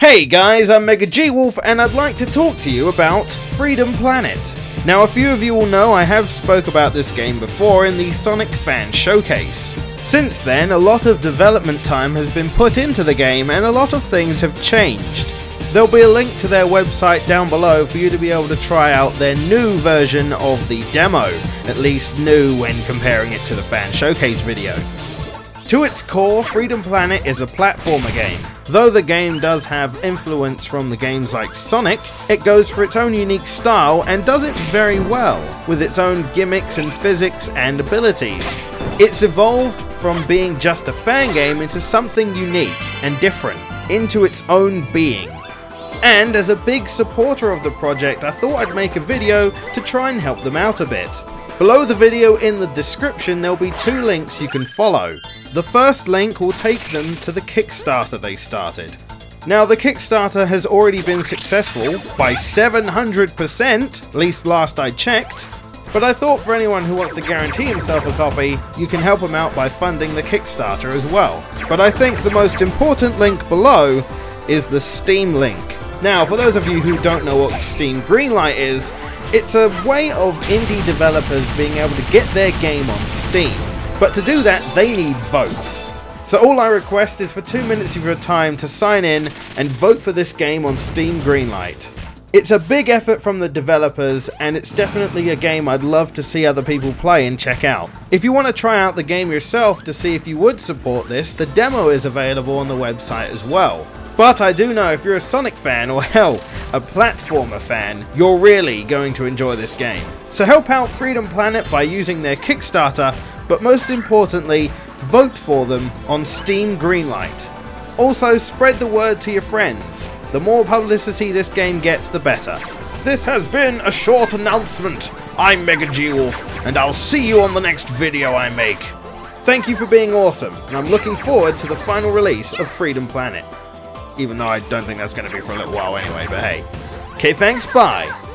Hey guys, I'm MegaGWolf and I'd like to talk to you about Freedom Planet. Now a few of you will know I have spoke about this game before in the Sonic Fan Showcase. Since then, a lot of development time has been put into the game and a lot of things have changed. There'll be a link to their website down below for you to be able to try out their new version of the demo, at least new when comparing it to the Fan Showcase video. To its core, Freedom Planet is a platformer game. Though the game does have influence from the games like Sonic, it goes for its own unique style and does it very well, with its own gimmicks and physics and abilities. It's evolved from being just a fan game into something unique and different, into its own being. And as a big supporter of the project, I thought I'd make a video to try and help them out a bit. Below the video in the description there'll be two links you can follow. The first link will take them to the Kickstarter they started. Now the Kickstarter has already been successful by 700%, at least last I checked, but I thought for anyone who wants to guarantee himself a copy, you can help them out by funding the Kickstarter as well. But I think the most important link below is the Steam link. Now for those of you who don't know what Steam Greenlight is, it's a way of indie developers being able to get their game on Steam, but to do that they need votes. So all I request is for 2 minutes of your time to sign in and vote for this game on Steam Greenlight. It's a big effort from the developers and it's definitely a game I'd love to see other people play and check out. If you want to try out the game yourself to see if you would support this, the demo is available on the website as well. But I do know if you're a Sonic fan, or hell, a platformer fan, you're really going to enjoy this game. So help out Freedom Planet by using their Kickstarter, but most importantly, vote for them on Steam Greenlight. Also, spread the word to your friends. The more publicity this game gets, the better. This has been a short announcement. I'm MegaGWolf, and I'll see you on the next video I make. Thank you for being awesome, and I'm looking forward to the final release of Freedom Planet. Even though I don't think that's going to be for a little while anyway, but hey. Okay, thanks, bye.